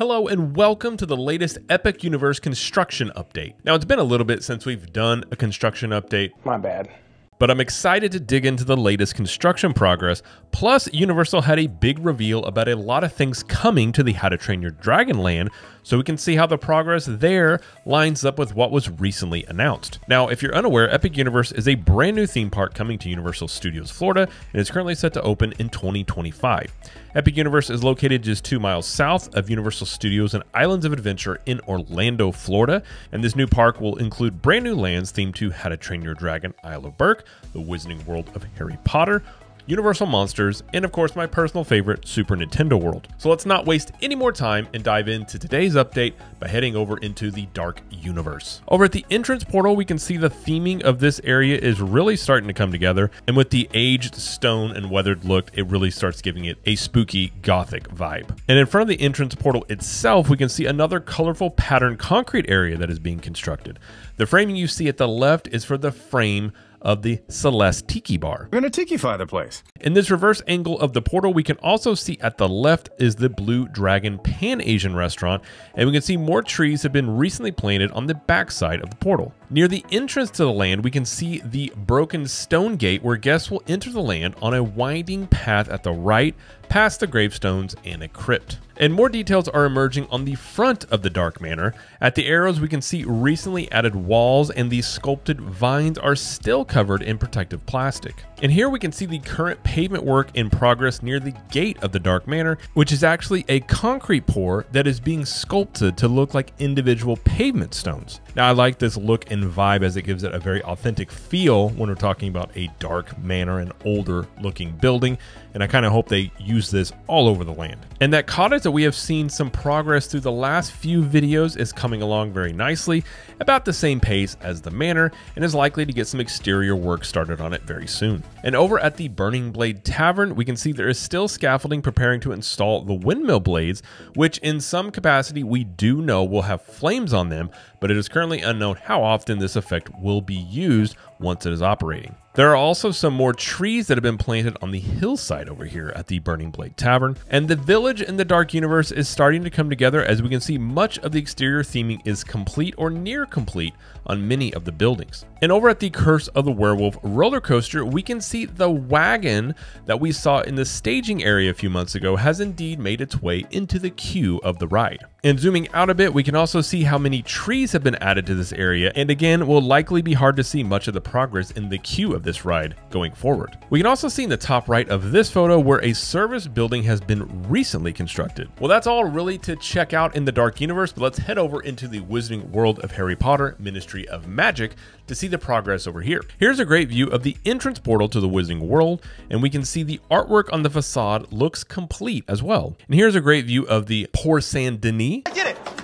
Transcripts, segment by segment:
Hello and welcome to the latest Epic Universe construction update. Now it's been a little bit since we've done a construction update. My bad. But I'm excited to dig into the latest construction progress. Plus, Universal had a big reveal about a lot of things coming to the How to Train Your Dragon Land, so we can see how the progress there lines up with what was recently announced. Now, if you're unaware, Epic Universe is a brand new theme park coming to Universal Studios Florida, and is currently set to open in 2025. Epic Universe is located just 2 miles south of Universal Studios and Islands of Adventure in Orlando, Florida, and this new park will include brand new lands themed to How to Train Your Dragon, Isle of Berk, the Wizarding World of Harry Potter, Universal Monsters, and of course my personal favorite, Super Nintendo World. So let's not waste any more time and dive into today's update by heading over into the Dark Universe. Over at the entrance portal, we can see the theming of this area is really starting to come together, and with the aged stone and weathered look, it really starts giving it a spooky gothic vibe. And in front of the entrance portal itself, we can see another colorful patterned concrete area that is being constructed. The framing you see at the left is for the frame of the Celeste Tiki Bar. We're gonna tiki-fy the place. In this reverse angle of the portal, we can also see at the left is the Blue Dragon Pan-Asian restaurant, and we can see more trees have been recently planted on the backside of the portal. Near the entrance to the land, we can see the broken stone gate where guests will enter the land on a winding path at the right, past the gravestones and a crypt. And more details are emerging on the front of the Dark Manor. At the arrows, we can see recently added walls, and these sculpted vines are still covered in protective plastic. And here we can see the current pavement work in progress near the gate of the Dark Manor, which is actually a concrete pour that is being sculpted to look like individual pavement stones. Now, I like this look and vibe as it gives it a very authentic feel when we're talking about a Dark Manor, an older looking building, and I kind of hope they use this all over the land. And that cottage that we have seen some progress through the last few videos is coming along very nicely, about the same pace as the manor, and is likely to get some exterior work started on it very soon. And over at the Burning Blade Tavern, we can see there is still scaffolding preparing to install the windmill blades, which in some capacity we do know will have flames on them, but it is currently unknown how often this effect will be used once it is operating. There are also some more trees that have been planted on the hillside over here at the Burning Blade Tavern, and the village in the Dark Universe is starting to come together, as we can see much of the exterior theming is complete or near complete on many of the buildings. And over at the Curse of the Werewolf roller coaster, we can see the wagon that we saw in the staging area a few months ago has indeed made its way into the queue of the ride. And zooming out a bit, we can also see how many trees have been added to this area, and again, will likely be hard to see much of the progress in the queue of this ride going forward. We can also see in the top right of this photo where a service building has been recently constructed. Well, that's all really to check out in the Dark Universe, but let's head over into the Wizarding World of Harry Potter, Ministry of Magic, to see the progress over here. Here's a great view of the entrance portal to the Wizarding World, and we can see the artwork on the facade looks complete as well. And here's a great view of the Porte Saint-Denis.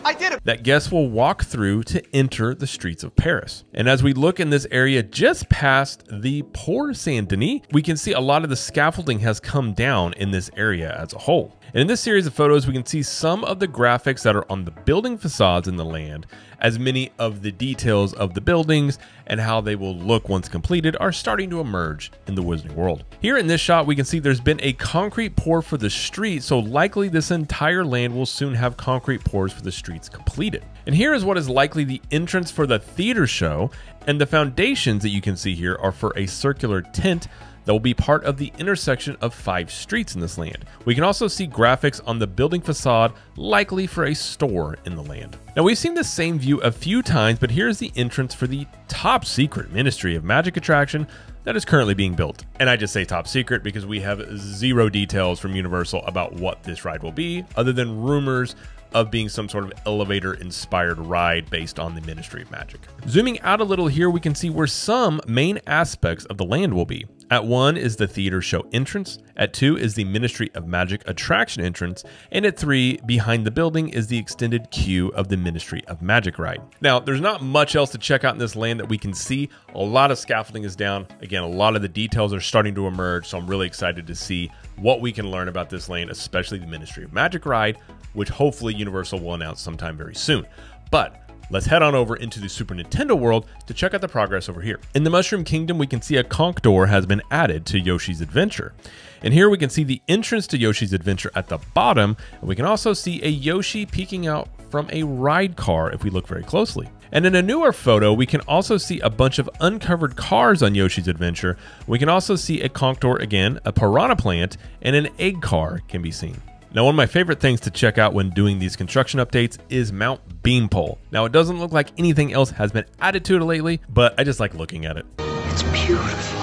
I did it! That guests will walk through to enter the streets of Paris. And as we look in this area just past the Porte Saint-Denis, we can see a lot of the scaffolding has come down in this area as a whole. And in this series of photos, we can see some of the graphics that are on the building facades in the land, as many of the details of the buildings and how they will look once completed are starting to emerge in the Wizarding World. Here in this shot, we can see there's been a concrete pour for the street, so likely this entire land will soon have concrete pours for the streets completed. And here is what is likely the entrance for the theater show, and the foundations that you can see here are for a circular tent that will be part of the intersection of 5 streets in this land. We can also see graphics on the building facade, likely for a store in the land. Now, we've seen the same view a few times, but here's the entrance for the top secret Ministry of Magic attraction that is currently being built. And I just say top secret because we have zero details from Universal about what this ride will be, other than rumors of being some sort of elevator inspired ride based on the Ministry of Magic. Zooming out a little here, we can see where some main aspects of the land will be. At 1 is the theater show entrance, at 2 is the Ministry of Magic attraction entrance, and at 3 behind the building is the extended queue of the Ministry of Magic ride. Now, there's not much else to check out in this land that we can see. A lot of scaffolding is down. Again, a lot of the details are starting to emerge, so I'm really excited to see what we can learn about this land, especially the Ministry of Magic ride, which hopefully Universal will announce sometime very soon. But let's head on over into the Super Nintendo World to check out the progress over here. In the Mushroom Kingdom, we can see a conch door has been added to Yoshi's Adventure. And here we can see the entrance to Yoshi's Adventure at the bottom, and we can also see a Yoshi peeking out from a ride car if we look very closely. And in a newer photo, we can also see a bunch of uncovered cars on Yoshi's Adventure. We can also see a Conktor again, a piranha plant, and an egg car can be seen. Now, one of my favorite things to check out when doing these construction updates is Mount Beampole. Now, it doesn't look like anything else has been added to it lately, but I just like looking at it. It's beautiful.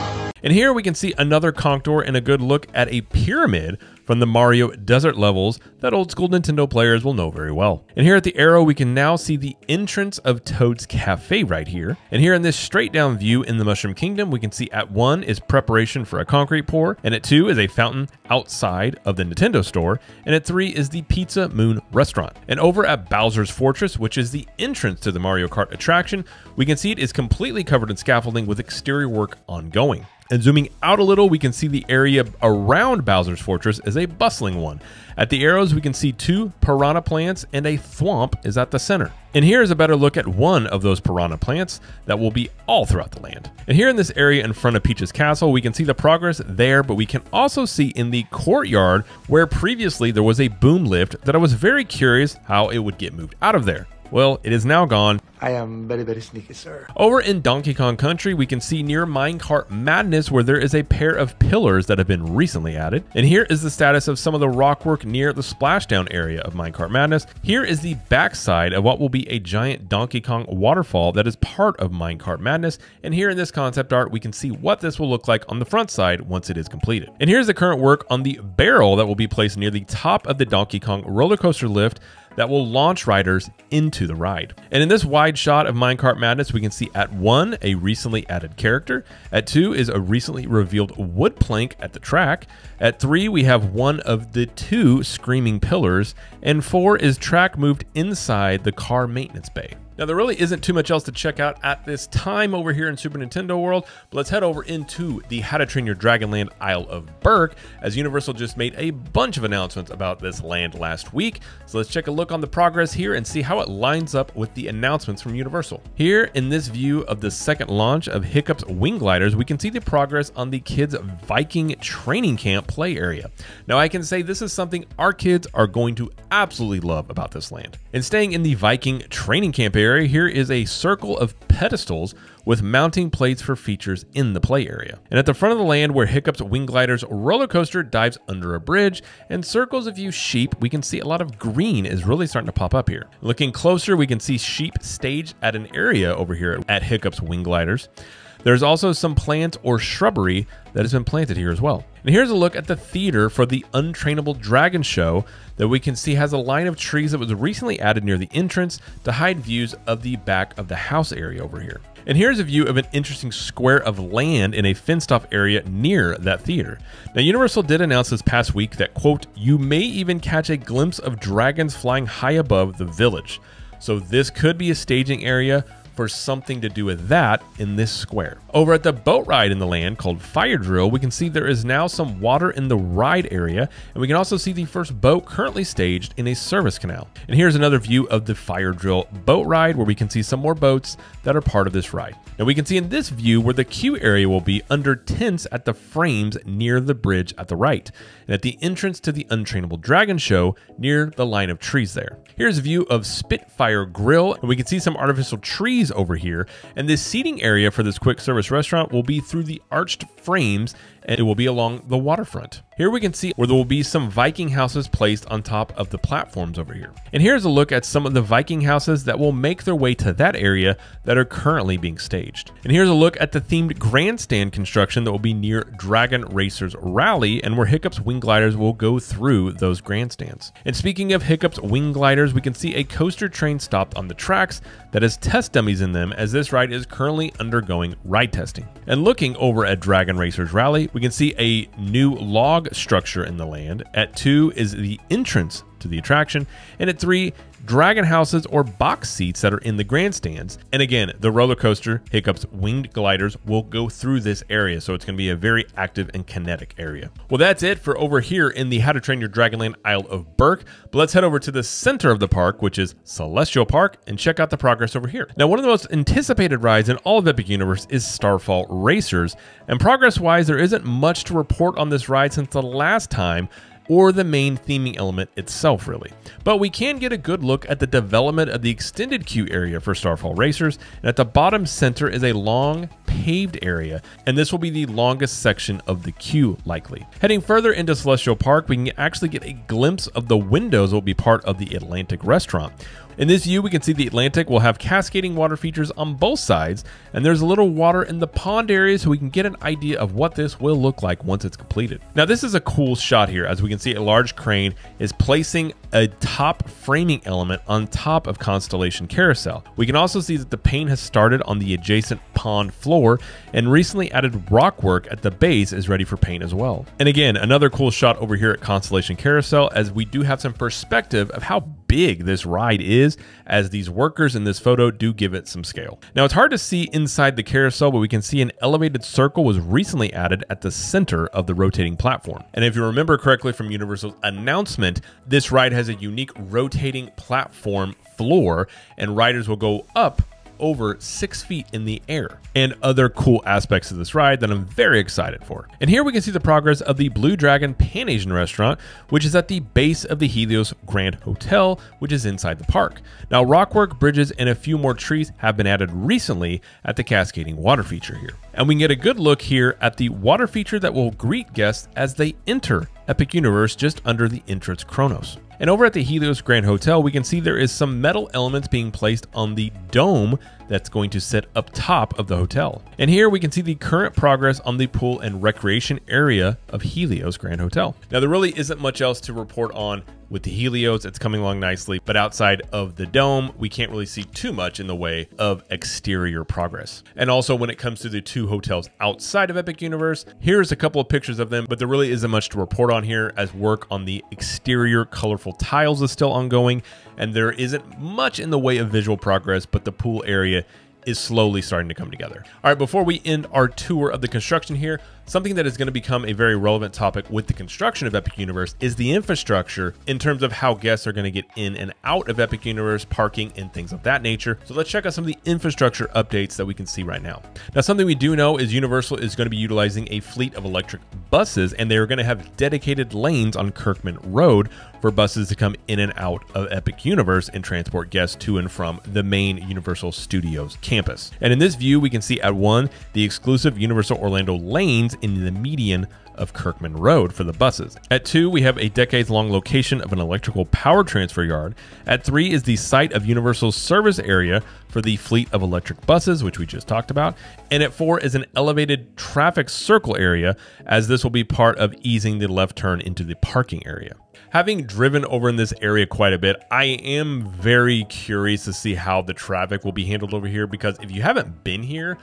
And here we can see another Conktor and a good look at a pyramid from the Mario Desert levels that old school Nintendo players will know very well. And here at the arrow, we can now see the entrance of Toad's Cafe right here. And here in this straight down view in the Mushroom Kingdom, we can see at 1 is preparation for a concrete pour, and at 2 is a fountain outside of the Nintendo store, and at 3 is the Pizza Moon restaurant. And over at Bowser's Fortress, which is the entrance to the Mario Kart attraction, we can see it is completely covered in scaffolding with exterior work ongoing. And zooming out a little, we can see the area around Bowser's Fortress is a bustling one. At the arrows, we can see 2 piranha plants and a thwomp is at the center. And here is a better look at one of those piranha plants that will be all throughout the land. And here in this area in front of Peach's Castle, we can see the progress there, but we can also see in the courtyard where previously there was a boom lift that I was very curious how it would get moved out of there. Well, it is now gone. I am very, very sneaky, sir. Over in Donkey Kong Country, we can see near Minecart Madness where there is a pair of pillars that have been recently added. And here is the status of some of the rock work near the splashdown area of Minecart Madness. Here is the backside of what will be a giant Donkey Kong waterfall that is part of Minecart Madness. And here in this concept art, we can see what this will look like on the front side once it is completed. And here's the current work on the barrel that will be placed near the top of the Donkey Kong roller coaster lift that will launch riders into the ride. And in this wide shot of Minecart Madness, we can see at 1, a recently added character. At 2 is a recently revealed wood plank at the track. At 3, we have one of the 2 screaming pillars. And 4 is track moved inside the car maintenance bay. Now, there really isn't too much else to check out at this time over here in Super Nintendo World, but let's head over into the How to Train Your Dragon Land Isle of Berk, as Universal just made a bunch of announcements about this land last week. So let's check a look on the progress here and see how it lines up with the announcements from Universal. Here in this view of the second launch of Hiccup's Wing Gliders, we can see the progress on the kids' Viking Training Camp play area. Now, I can say this is something our kids are going to absolutely love about this land. And staying in the Viking Training Camp area, here is a circle of pedestals with mounting plates for features in the play area. And at the front of the land where Hiccup's Wing Gliders roller coaster dives under a bridge and circles a few sheep, we can see a lot of green is really starting to pop up here. Looking closer, we can see sheep staged at an area over here at Hiccup's Wing Gliders. There's also some plant or shrubbery that has been planted here as well. And here's a look at the theater for the Untrainable Dragon show that we can see has a line of trees that was recently added near the entrance to hide views of the back of the house area over here. And here's a view of an interesting square of land in a fenced-off area near that theater. Now, Universal did announce this past week that, quote, "You may even catch a glimpse of dragons flying high above the village." So this could be a staging area for something to do with that in this square. Over at the boat ride in the land called Fire Drill, we can see there is now some water in the ride area, and we can also see the first boat currently staged in a service canal. And here's another view of the Fire Drill boat ride where we can see some more boats that are part of this ride. Now, we can see in this view where the queue area will be under tents at the frames near the bridge at the right, and at the entrance to the Untrainable Dragon show near the line of trees there. Here's a view of Spitfire Grill, and we can see some artificial trees over here, and this seating area for this quick service restaurant will be through the arched frames, and it will be along the waterfront. Here we can see where there will be some Viking houses placed on top of the platforms over here. And here's a look at some of the Viking houses that will make their way to that area that are currently being staged. And here's a look at the themed grandstand construction that will be near Dragon Racers Rally, and where Hiccup's Wing Gliders will go through those grandstands. And speaking of Hiccup's Wing Gliders, we can see a coaster train stopped on the tracks that has test dummies in them, as this ride is currently undergoing ride testing. And looking over at Dragon Racers Rally, we can see a new log structure in the land. At 2 is the entrance to the attraction, and at 3, dragon houses or box seats that are in the grandstands. And again, the roller coaster Hiccup's Winged Gliders will go through this area, so it's going to be a very active and kinetic area. Well, that's it for over here in the How to Train Your Dragon Land Isle of Berk, but let's head over to the center of the park, which is Celestial Park, and check out the progress over here. Now, one of the most anticipated rides in all of Epic Universe is Starfall Racers, and progress-wise, there isn't much to report on this ride since the last time, or the main theming element itself, really. But we can get a good look at the development of the extended queue area for Starfall Racers, and at the bottom center is a long paved area, and this will be the longest section of the queue, likely. Heading further into Celestial Park, we can actually get a glimpse of the windows that will be part of the Atlantic restaurant. In this view, we can see the Atlantic will have cascading water features on both sides, and there's a little water in the pond area, so we can get an idea of what this will look like once it's completed. Now, this is a cool shot here. As we can see, a large crane is placing a top framing element on top of Constellation Carousel. We can also see that the paint has started on the adjacent pond floor, and recently added rock work at the base is ready for paint as well. And again, another cool shot over here at Constellation Carousel, as we do have some perspective of how big this ride is, as these workers in this photo do give it some scale. Now, it's hard to see inside the carousel, but we can see an elevated circle was recently added at the center of the rotating platform. And if you remember correctly from Universal's announcement, this ride has a unique rotating platform floor, and riders will go up over 6 feet in the air, and other cool aspects of this ride that I'm very excited for. And here we can see the progress of the Blue Dragon Pan-Asian restaurant, which is at the base of the Helios Grand Hotel, which is inside the park. Now, rockwork, bridges, and a few more trees have been added recently at the cascading water feature here. And we can get a good look here at the water feature that will greet guests as they enter Epic Universe just under the entrance Kronos. And over at the Helios Grand Hotel, we can see there is some metal elements being placed on the dome that's going to sit up top of the hotel. And here we can see the current progress on the pool and recreation area of Helios Grand Hotel. Now, there really isn't much else to report on with the Helios. It's coming along nicely, but outside of the dome, we can't really see too much in the way of exterior progress. And also, when it comes to the two hotels outside of Epic Universe, here's a couple of pictures of them, but there really isn't much to report on here, as work on the exterior colorful tiles is still ongoing, and there isn't much in the way of visual progress, but the pool area is slowly starting to come together. All right, before we end our tour of the construction here, something that is going to become a very relevant topic with the construction of Epic Universe is the infrastructure in terms of how guests are going to get in and out of Epic Universe, parking, and things of that nature. So let's check out some of the infrastructure updates that we can see right now. Now, something we do know is Universal is going to be utilizing a fleet of electric buses, and they're going to have dedicated lanes on Kirkman Road for buses to come in and out of Epic Universe and transport guests to and from the main Universal Studios campus. And in this view, we can see at 1, the exclusive Universal Orlando lanes in the median of Kirkman Road for the buses. At 2, we have a decades-long location of an electrical power transfer yard. At 3 is the site of Universal's service area for the fleet of electric buses, which we just talked about. And at 4 is an elevated traffic circle area, as this will be part of easing the left turn into the parking area. Having driven over in this area quite a bit, I am very curious to see how the traffic will be handled over here, because if you haven't been here,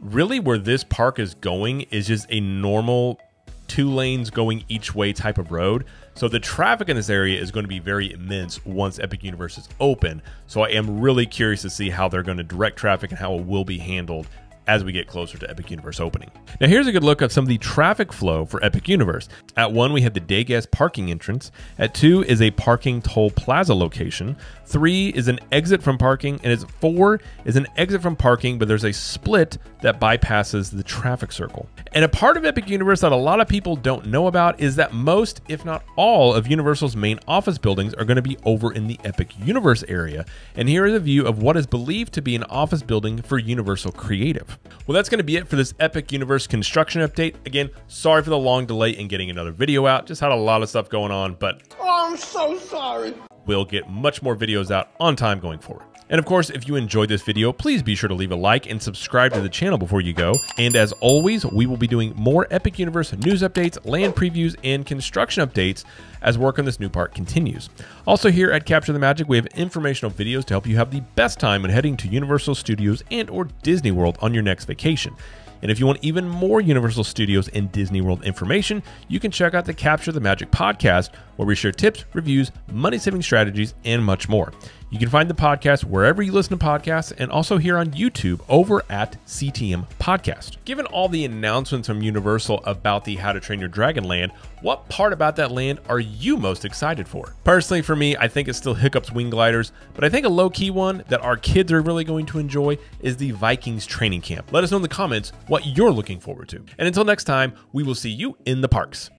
really where this park is going is just a normal 2 lanes going each way type of road. So the traffic in this area is going to be very immense once Epic Universe is open. So I am really curious to see how they're going to direct traffic and how it will be handled as we get closer to Epic Universe opening. Now, here's a good look of some of the traffic flow for Epic Universe. At 1, we have the day guest parking entrance. At 2 is a parking toll plaza location. 3 is an exit from parking, and 4 is an exit from parking, but there's a split that bypasses the traffic circle. And a part of Epic Universe that a lot of people don't know about is that most, if not all, of Universal's main office buildings are gonna be over in the Epic Universe area. And here is a view of what is believed to be an office building for Universal Creative. Well, that's going to be it for this Epic Universe construction update. Again, sorry for the long delay in getting another video out. Just had a lot of stuff going on, but oh, I'm so sorry. We'll get much more videos out on time going forward. And of course, if you enjoyed this video, please be sure to leave a like and subscribe to the channel before you go. And as always, we will be doing more Epic Universe news updates, land previews, and construction updates as work on this new park continues. Also, here at Capture the Magic, we have informational videos to help you have the best time when heading to Universal Studios and/or Disney World on your next vacation. And if you want even more Universal Studios and Disney World information, you can check out the Capture the Magic podcast, where we share tips, reviews, money-saving strategies, and much more. You can find the podcast wherever you listen to podcasts and also here on YouTube over at CTM Podcast. Given all the announcements from Universal about the How to Train Your Dragon Land, what part about that land are you most excited for? Personally, for me, I think it's still Hiccup's Wing Gliders, but I think a low-key one that our kids are really going to enjoy is the Vikings Training Camp. Let us know in the comments what you're looking forward to. And until next time, we will see you in the parks.